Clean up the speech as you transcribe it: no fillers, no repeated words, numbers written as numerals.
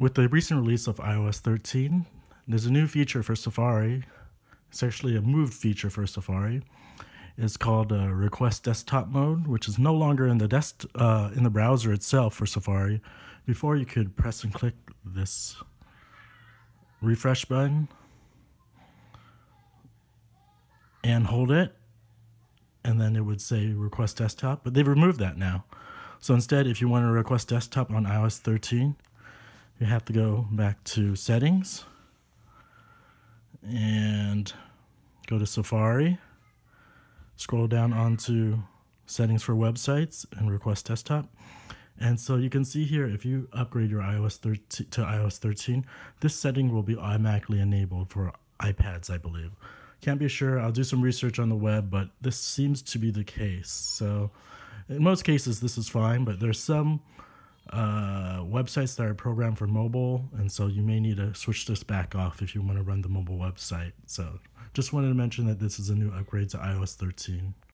With the recent release of iOS 13, there's a new feature for Safari. It's actually a moved feature for Safari. It's called Request Desktop Mode, which is no longer in the browser itself for Safari. Before, you could press and click this refresh button and hold it, and then it would say Request Desktop, but they've removed that now. So instead, if you want to request desktop on iOS 13, you have to go back to Settings and go to Safari, scroll down onto Settings for Websites and Request Desktop. And so you can see here, if you upgrade your iOS 13 to iOS 13, this setting will be automatically enabled for iPads, I believe. Can't be sure, I'll do some research on the web, but this seems to be the case. So in most cases, this is fine, but there's some websites that are programmed for mobile, and so you may need to switch this back off if you want to run the mobile website. So just wanted to mention that this is a new upgrade to iOS 13.